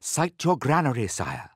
Sight your granary, sire.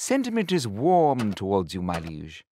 Sentiment is warm towards you, my liege.